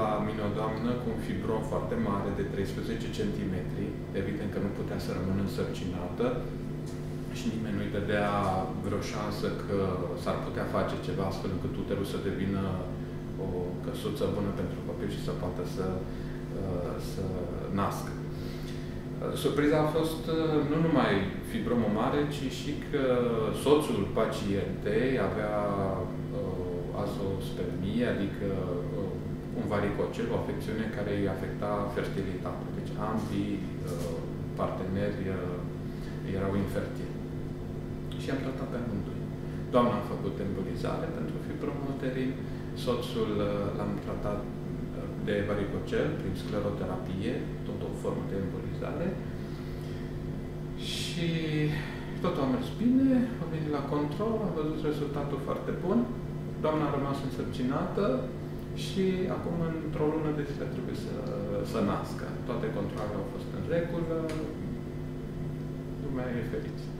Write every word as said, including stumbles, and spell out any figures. la mine o doamnă cu un fibrom foarte mare de treisprezece centimetri, evident că nu putea să rămână însărcinată și nimeni nu-i dădea vreo șansă că s-ar putea face ceva astfel încât uterul să devină o căsuță bună pentru copil și să poată să, să nască. Surpriza a fost nu numai fibromă mare, ci și că soțul pacientei avea azospermie, adică un varicocel, o afecțiune care îi afecta fertilitatea. Deci ambii parteneri erau infertili. Și am tratat pe amândoi. Doamna a făcut embolizare pentru fibromă uterin, soțul l-am tratat de varicocel prin scleroterapie, tot o formă de embolizare. Și totul a mers bine, am venit la control, am văzut rezultatul foarte bun. Doamna a rămas însărcinată și acum, într-o lună de zile, trebuie să, să nască. Toate controlele au fost în regulă, lumea e fericită.